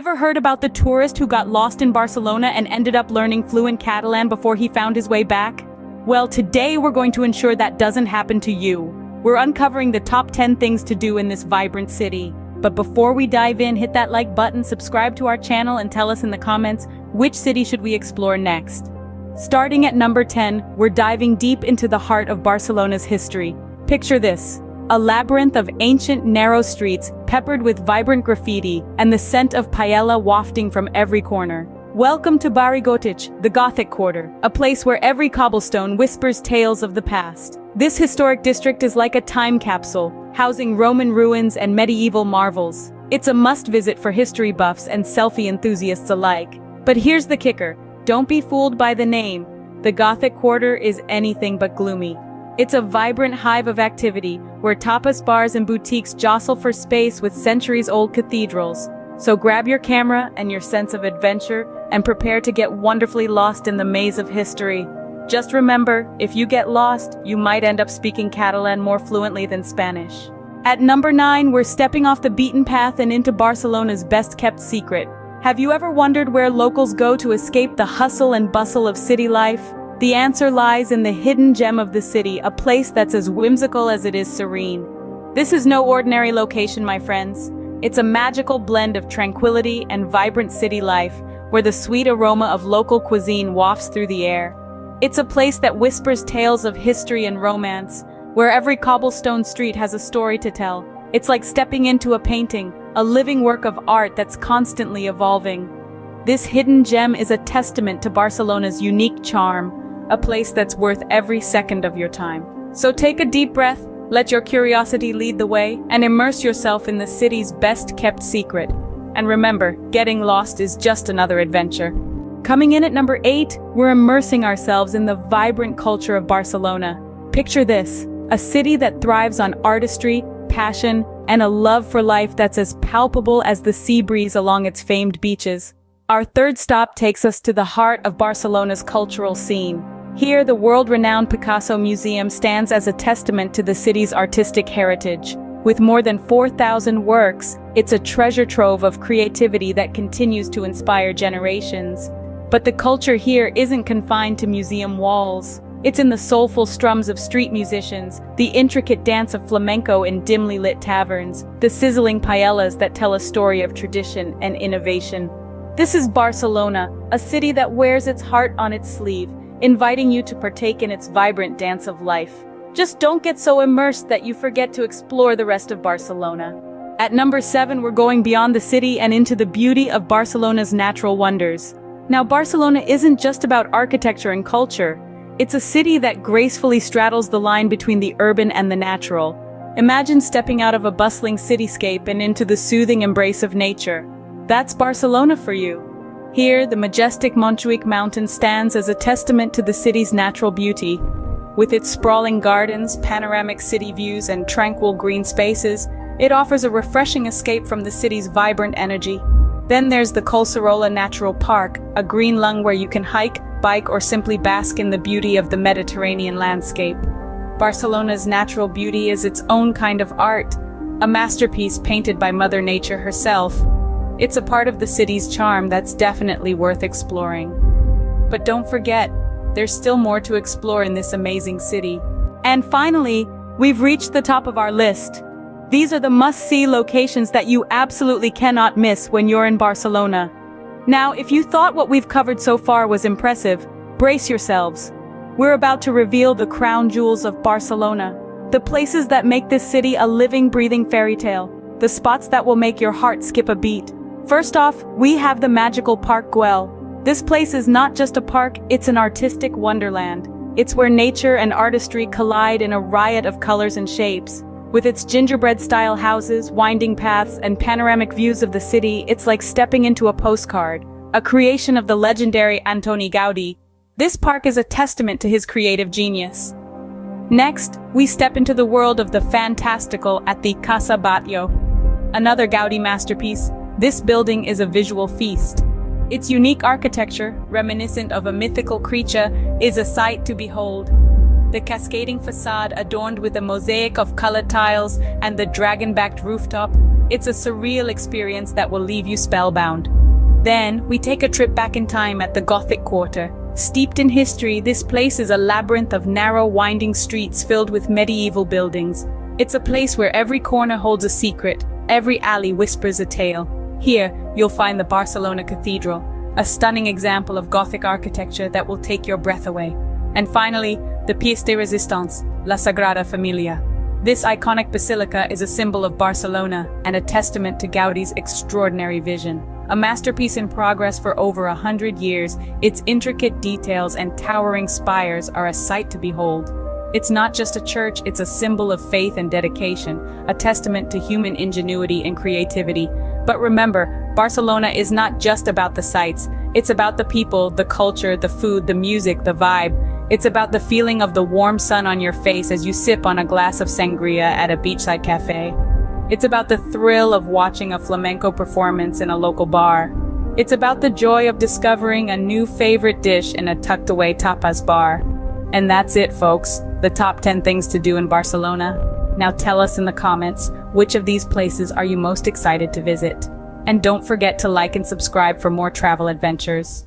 Ever heard about the tourist who got lost in Barcelona and ended up learning fluent Catalan before he found his way back? Well, today we're going to ensure that doesn't happen to you. We're uncovering the top 10 things to do in this vibrant city. But before we dive in, hit that like button, subscribe to our channel, and tell us in the comments, which city should we explore next? Starting at number 10, we're diving deep into the heart of Barcelona's history. Picture this: a labyrinth of ancient, narrow streets, peppered with vibrant graffiti, and the scent of paella wafting from every corner. Welcome to Bari Gotic, the Gothic quarter, a place where every cobblestone whispers tales of the past. This historic district is like a time capsule, housing Roman ruins and medieval marvels. It's a must-visit for history buffs and selfie enthusiasts alike. But here's the kicker: don't be fooled by the name. The Gothic quarter is anything but gloomy. It's a vibrant hive of activity, where tapas bars and boutiques jostle for space with centuries-old cathedrals. So grab your camera and your sense of adventure, and prepare to get wonderfully lost in the maze of history. Just remember, if you get lost, you might end up speaking Catalan more fluently than Spanish. At number 9, we're stepping off the beaten path and into Barcelona's best-kept secret. Have you ever wondered where locals go to escape the hustle and bustle of city life? The answer lies in the hidden gem of the city, a place that's as whimsical as it is serene. This is no ordinary location, my friends. It's a magical blend of tranquility and vibrant city life, where the sweet aroma of local cuisine wafts through the air. It's a place that whispers tales of history and romance, where every cobblestone street has a story to tell. It's like stepping into a painting, a living work of art that's constantly evolving. This hidden gem is a testament to Barcelona's unique charm, a place that's worth every second of your time. So take a deep breath, let your curiosity lead the way, and immerse yourself in the city's best-kept secret. And remember, getting lost is just another adventure. Coming in at number 8, we're immersing ourselves in the vibrant culture of Barcelona. Picture this: a city that thrives on artistry, passion, and a love for life that's as palpable as the sea breeze along its famed beaches. Our third stop takes us to the heart of Barcelona's cultural scene. Here, the world-renowned Picasso Museum stands as a testament to the city's artistic heritage. With more than 4,000 works, it's a treasure trove of creativity that continues to inspire generations. But the culture here isn't confined to museum walls. It's in the soulful strums of street musicians, the intricate dance of flamenco in dimly lit taverns, the sizzling paellas that tell a story of tradition and innovation. This is Barcelona, a city that wears its heart on its sleeve, inviting you to partake in its vibrant dance of life. Just don't get so immersed that you forget to explore the rest of Barcelona. At number 7, we're going beyond the city and into the beauty of Barcelona's natural wonders. Now, Barcelona isn't just about architecture and culture. It's a city that gracefully straddles the line between the urban and the natural. Imagine stepping out of a bustling cityscape and into the soothing embrace of nature. That's Barcelona for you. Here, the majestic Montjuïc mountain stands as a testament to the city's natural beauty. With its sprawling gardens, panoramic city views, and tranquil green spaces, it offers a refreshing escape from the city's vibrant energy. Then there's the Collserola Natural Park, a green lung where you can hike, bike, or simply bask in the beauty of the Mediterranean landscape. Barcelona's natural beauty is its own kind of art, a masterpiece painted by Mother Nature herself. It's a part of the city's charm that's definitely worth exploring. But don't forget, there's still more to explore in this amazing city. And finally, we've reached the top of our list. These are the must-see locations that you absolutely cannot miss when you're in Barcelona. Now, if you thought what we've covered so far was impressive, brace yourselves. We're about to reveal the crown jewels of Barcelona, the places that make this city a living, breathing fairy tale, the spots that will make your heart skip a beat. First off, we have the magical Park Güell. This place is not just a park, it's an artistic wonderland. It's where nature and artistry collide in a riot of colors and shapes. With its gingerbread-style houses, winding paths, and panoramic views of the city, it's like stepping into a postcard, a creation of the legendary Antoni Gaudí. This park is a testament to his creative genius. Next, we step into the world of the fantastical at the Casa Batlló, another Gaudí masterpiece. This building is a visual feast. Its unique architecture, reminiscent of a mythical creature, is a sight to behold. The cascading facade, adorned with a mosaic of colored tiles and the dragon-backed rooftop, It's a surreal experience that will leave you spellbound. Then, we take a trip back in time at the Gothic Quarter. Steeped in history, this place is a labyrinth of narrow, winding streets filled with medieval buildings. It's a place where every corner holds a secret, every alley whispers a tale. Here, you'll find the Barcelona Cathedral, a stunning example of Gothic architecture that will take your breath away. And finally, the pièce de résistance, La Sagrada Familia. This iconic basilica is a symbol of Barcelona and a testament to Gaudí's extraordinary vision. A masterpiece in progress for over 100 years, its intricate details and towering spires are a sight to behold. It's not just a church, it's a symbol of faith and dedication, a testament to human ingenuity and creativity. But remember, Barcelona is not just about the sights, it's about the people, the culture, the food, the music, the vibe. It's about the feeling of the warm sun on your face as you sip on a glass of sangria at a beachside cafe. It's about the thrill of watching a flamenco performance in a local bar. It's about the joy of discovering a new favorite dish in a tucked away tapas bar. And that's it, folks, the top 10 things to do in Barcelona. Now tell us in the comments, which of these places are you most excited to visit? And don't forget to like and subscribe for more travel adventures.